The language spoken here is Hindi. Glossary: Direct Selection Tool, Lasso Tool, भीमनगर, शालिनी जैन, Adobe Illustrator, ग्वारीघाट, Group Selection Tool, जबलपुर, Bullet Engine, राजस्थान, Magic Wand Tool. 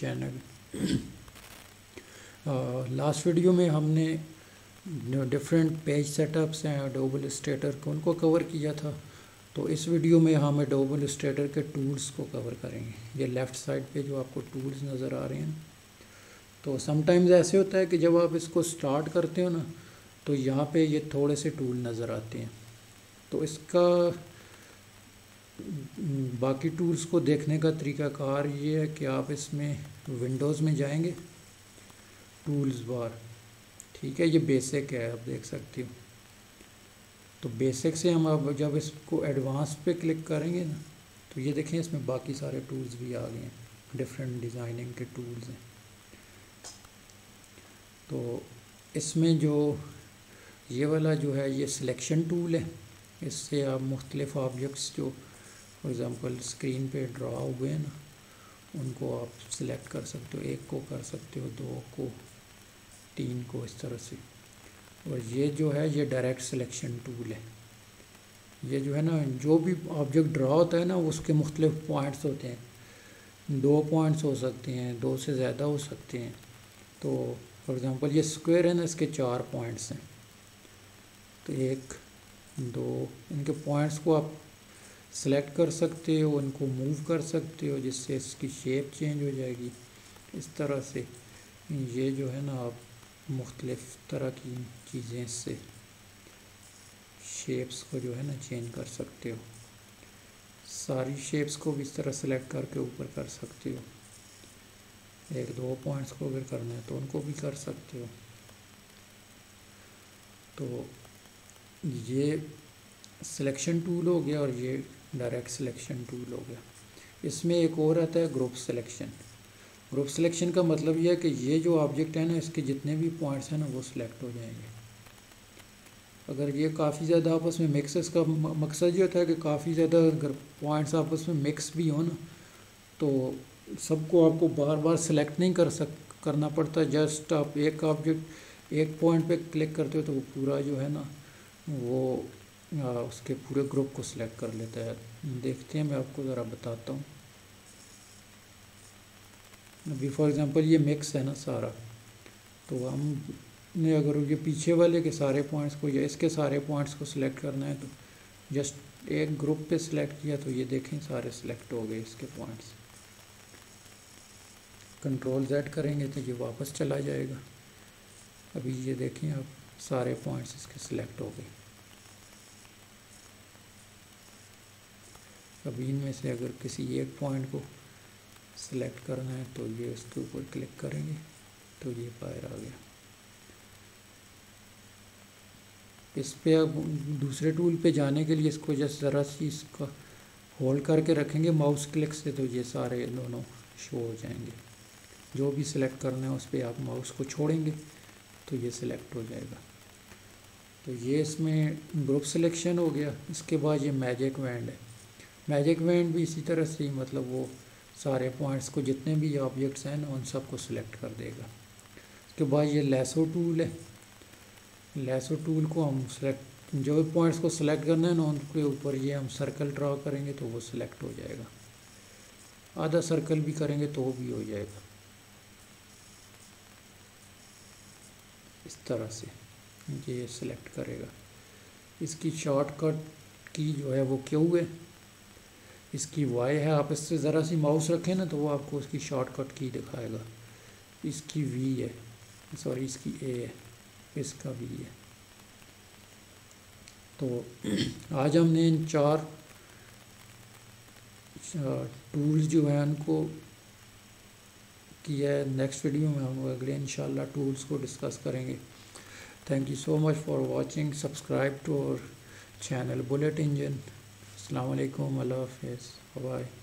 चैनल। लास्ट वीडियो में हमने डिफरेंट पेज सेटअप्स हैं एडोब इलस्ट्रेटर को, उनको कवर किया था। तो इस वीडियो में हम एडोब इलस्ट्रेटर के टूल्स को कवर करेंगे। ये लेफ़्ट साइड पे जो आपको टूल्स नज़र आ रहे हैं, तो समटाइम्स ऐसे होता है कि जब आप इसको स्टार्ट करते हो ना, तो यहाँ पे ये थोड़े से टूल नज़र आते हैं। तो इसका बाकी टूल्स को देखने का तरीकाकार ये है कि आप इसमें विंडोज़ में जाएंगे, टूल्स बार, ठीक है, ये बेसिक है, आप देख सकते हो। तो बेसिक से हम अब जब इसको एडवांस पे क्लिक करेंगे ना, तो ये देखें इसमें बाकी सारे टूल्स भी आ गए हैं, डिफरेंट डिज़ाइनिंग के टूल्स हैं। तो इसमें जो ये वाला जो है ये सिलेक्शन टूल है, इससे आप मुख्तलिफ ऑब्जेक्ट्स जो फॉर एग्ज़ाम्पल स्क्रीन पे ड्रा हुए हैं ना, उनको आप सिलेक्ट कर सकते हो, एक को कर सकते हो, दो को, तीन को, इस तरह से। और ये जो है ये डायरेक्ट सिलेक्शन टूल है। ये जो है ना, जो भी ऑब्जेक्ट ड्रा होता है ना, उसके मुख्तलिफ पॉइंट्स होते हैं, दो पॉइंट्स हो सकते हैं, दो से ज़्यादा हो सकते हैं। तो फॉर एग्ज़ाम्पल ये स्क्वायर है ना, इसके चार पॉइंट्स हैं, तो एक, दो, इनके पॉइंट्स को आप सेलेक्ट कर सकते हो, इनको मूव कर सकते हो, जिससे इसकी शेप चेंज हो जाएगी। इस तरह से ये जो है ना, आप मुख्तलिफ तरह की चीज़ें से शेप्स को जो है ना चेंज कर सकते हो। सारी शेप्स को भी इस तरह सेलेक्ट करके ऊपर कर सकते हो। एक दो पॉइंट्स को अगर करना है तो उनको भी कर सकते हो। तो ये सिलेक्शन टूल हो गया और ये डायरेक्ट सिलेक्शन टूल हो गया। इसमें एक और आता है ग्रुप सिलेक्शन। ग्रुप सिलेक्शन का मतलब ये है कि ये जो ऑब्जेक्ट है ना, इसके जितने भी पॉइंट्स हैं ना, वो सिलेक्ट हो जाएंगे। अगर ये काफ़ी ज़्यादा आपस में मिक्स, इसका मकसद ये होता है कि काफ़ी ज़्यादा अगर पॉइंट्स आपस में मिक्स भी हो ना, तो सबको आपको बार बार सेलेक्ट नहीं करना पड़ता। जस्ट आप एक ऑब्जेक्ट, एक पॉइंट पे क्लिक करते हो तो वो पूरा जो है ना, वो उसके पूरे ग्रुप को सिलेक्ट कर लेता है। देखते हैं, मैं आपको ज़रा बताता हूँ। अभी फॉर एग्ज़ाम्पल ये मिक्स है ना सारा, तो हमने अगर ये पीछे वाले के सारे पॉइंट्स को या इसके सारे पॉइंट्स को सिलेक्ट करना है, तो जस्ट एक ग्रुप पे सिलेक्ट किया, तो ये देखें सारे सिलेक्ट हो गए इसके पॉइंट्स। कंट्रोल Z करेंगे तो ये वापस चला जाएगा। अभी ये देखें आप, सारे पॉइंट्स इसके सिलेक्ट हो गए। अभी इनमें से अगर किसी एक पॉइंट को सिलेक्ट करना है, तो ये इसके ऊपर क्लिक करेंगे तो ये बाहर आ गया। इस पे अब दूसरे टूल पे जाने के लिए इसको जस्ट ज़रा सी इसका होल्ड करके रखेंगे माउस क्लिक से, तो ये सारे दोनों शो हो जाएंगे। जो भी सिलेक्ट करना है उस पर आप माउस को छोड़ेंगे तो ये सिलेक्ट हो जाएगा। तो ये इसमें ग्रुप सिलेक्शन हो गया। इसके बाद ये मैजिक वैंड है। मैजिक वैंड भी इसी तरह से, मतलब वो सारे पॉइंट्स को, जितने भी ऑब्जेक्ट्स हैं ना, उन सबको सिलेक्ट कर देगा। इसके बाद ये लैसो टूल है। लैसो टूल को हम सिलेक्ट, जो पॉइंट्स को सिलेक्ट करना है ना, उनके ऊपर ये हम सर्कल ड्रा करेंगे तो वो सिलेक्ट हो जाएगा। आधा सर्कल भी करेंगे तो भी हो जाएगा, इस तरह से ये सिलेक्ट करेगा। इसकी शॉर्टकट की जो है वो क्यू है, इसकी वाई है। आप इससे ज़रा सी माउस रखें ना, तो वो आपको उसकी शॉर्टकट की दिखाएगा। इसकी वी है, सॉरी इसकी ए है, इसका वी है। तो आज हमने इन चार टूल्स जो है उनको किया है। नेक्स्ट वीडियो में हम अगले इंशाल्लाह टूल्स को डिस्कस करेंगे। Thank you so much for watching. Subscribe to our channel bullet engine. अस्सलाम वालेकुम, अल्लाह हाफ़िज़, बाय।